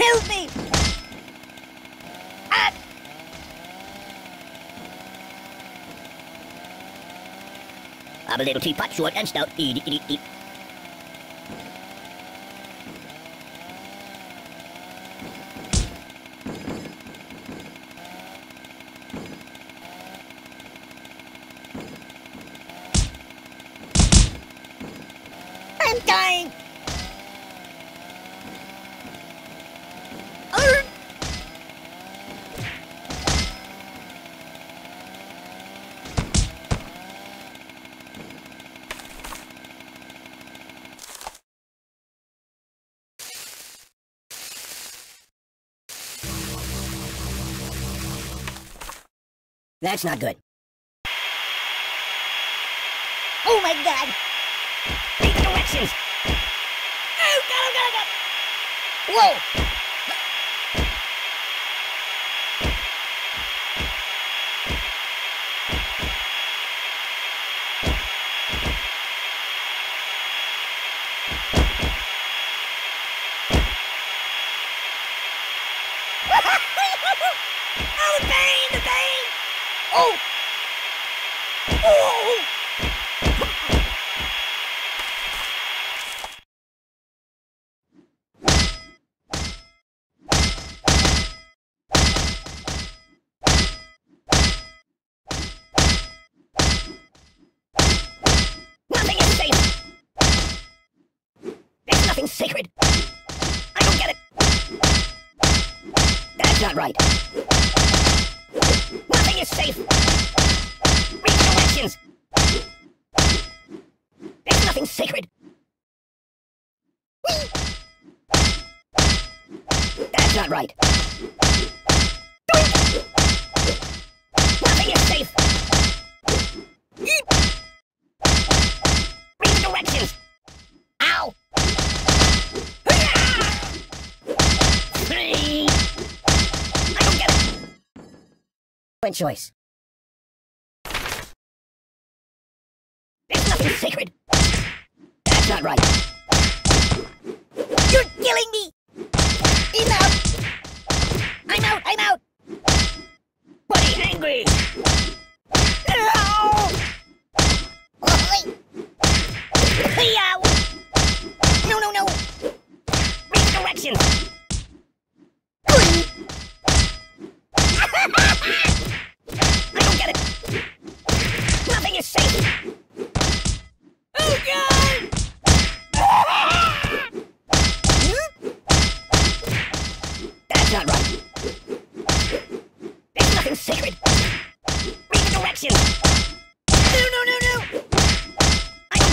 Help me! Ah! I'm a little teapot, short and stout. Eat. I'm dying! That's not good. Oh my god! Take directions! Oh god, oh god, oh god! Whoa! Oh, the pain, the pain! Oh! Oh! Nothing is safe! There's nothing sacred! I don't get it! That's not right! Nothing is safe! Resurrections! There's nothing sacred! That's not right! Nothing is safe! Resurrections! Ow! Good choice. There's nothing sacred. That's not right. You're killing me. I'm out. I'm out. Bloody angry. No. No. Resurrection. That's not right. There's nothing sacred. Read the directions. No. I don't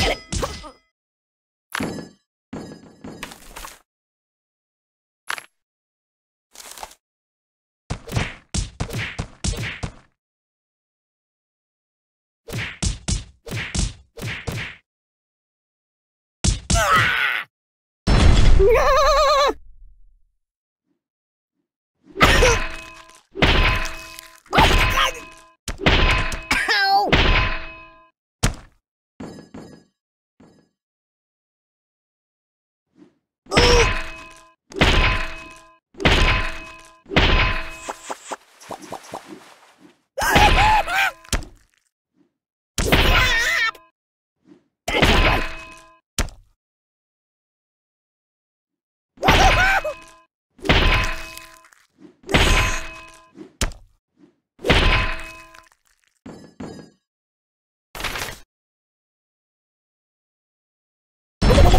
get it. Ah! No!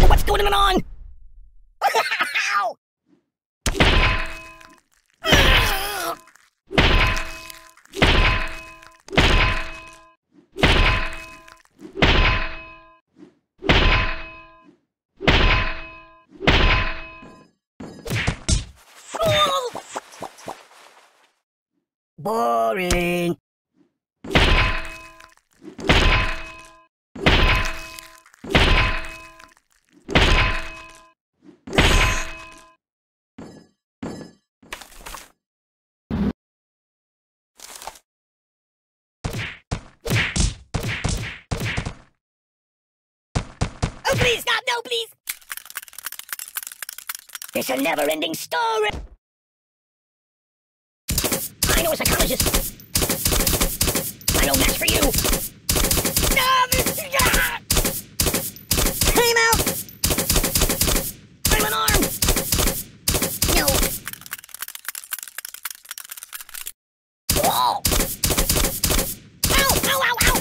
What's going on? Boring. Please, stop, no, please! It's a never-ending story. I know a psychologist. I don't match for you. No, this is not. Time out. I'm an arm. No. Whoa. Ow, ow, ow, ow.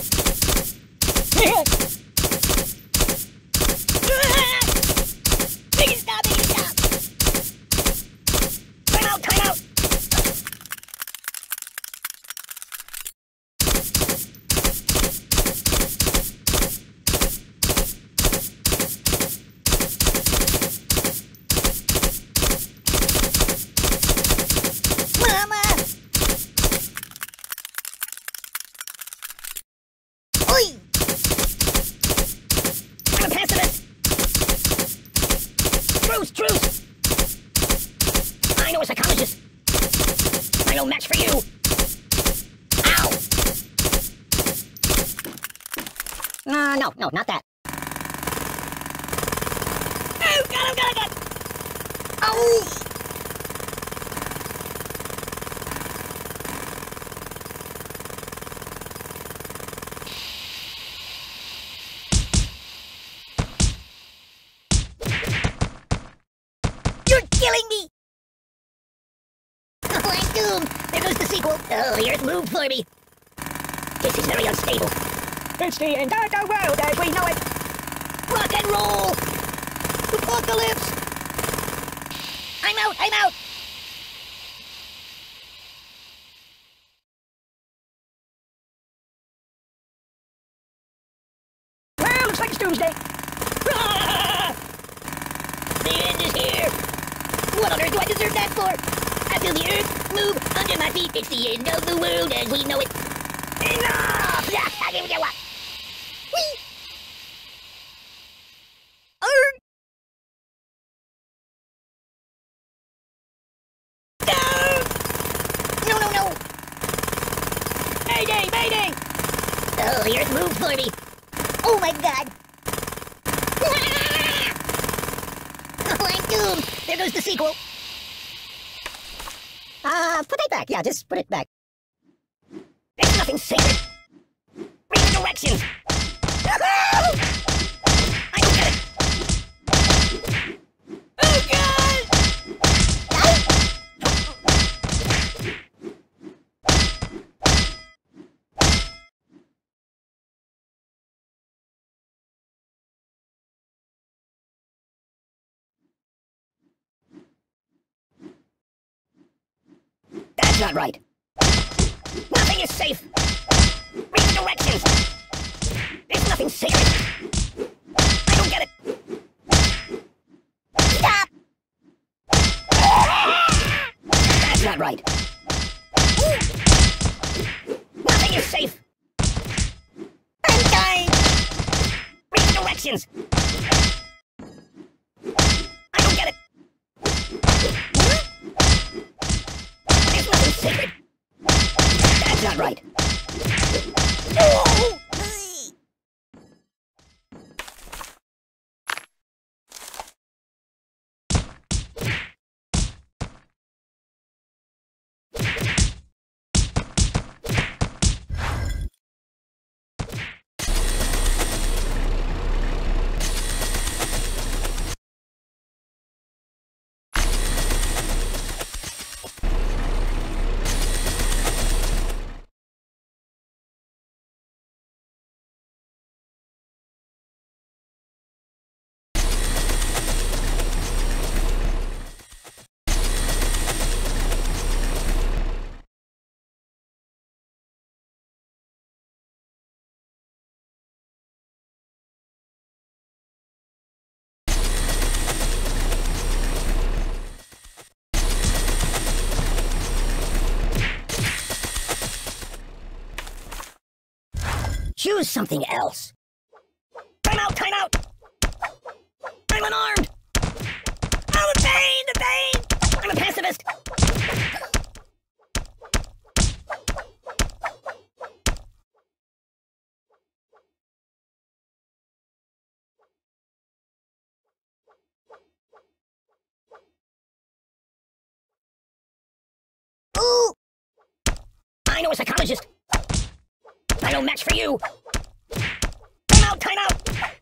Truth. I know a psychologist. I know match for you. Ow! No, not that. Oh, God, oh, God, oh, God! Oh! Killing me! Oh, I'm doomed! There goes the sequel! Oh, the Earth moved for me! This is very unstable. It's the end of the world as we know it! Rock and roll! Apocalypse! I'm out! Well, looks like it's Doomsday! The end is here! What on earth do I deserve that for? I feel the earth move under my feet. It's the end of the world as we know it. Enough! I didn't get what. Whee! No! Mayday! Mayday! Oh, the earth moved for me. Oh my God! Oh, I'm doomed! There goes the sequel! Put that back. Yeah, just put it back. There's nothing sacred! Read the directions! I don't get it! Oh, God! That's not right. Nothing is safe. Read the directions. There's nothing sacred. I don't get it. Stop! That's not right. Nothing is safe. I'm dying. Read the directions. I don't get it. That's not right. Oh! Choose something else. Time out! I'm unarmed! Oh, the pain! I'm a pacifist! I know a psychologist. I know match for you. Time out, time out.